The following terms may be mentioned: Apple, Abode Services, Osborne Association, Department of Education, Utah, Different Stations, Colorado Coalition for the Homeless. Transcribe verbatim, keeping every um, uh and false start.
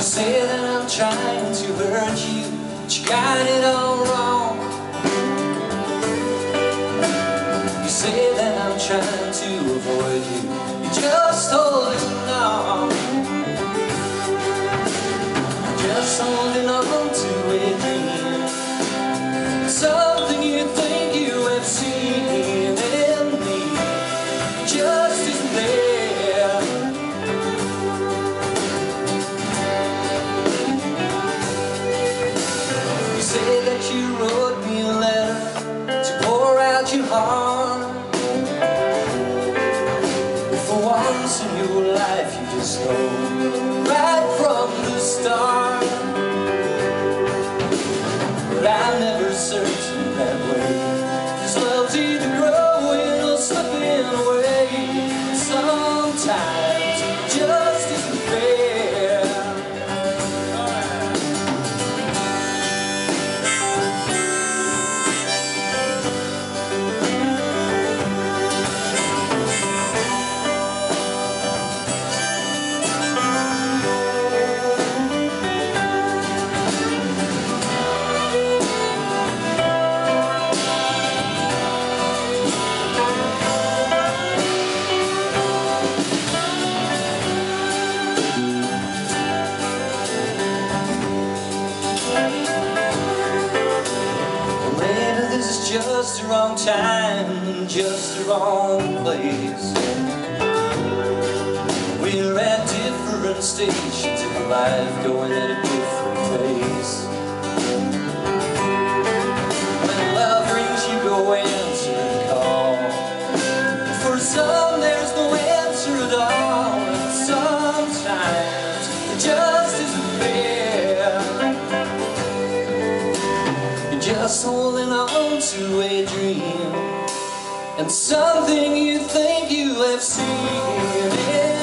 You say that I'm trying to hurt you, but you got it all wrong. You say that I'm trying to avoid you, you're just holding on. You're just holding on to a dream, something you think you have seen in me, it just isn't there. Say that you wrote me a letter to pour out your heart. For once in your life you just go right from the start. But I never searched you that way, 'cause love's either growing or slipping away. Sometimes it just isn't fair. Just the wrong time, just the wrong place. We're at different stations of life, going at a different pace. When love rings, you go answer the call. For some, there's no answer at all. And sometimes it just isn't fair. You're just holding on to a dream and something you think you have seen.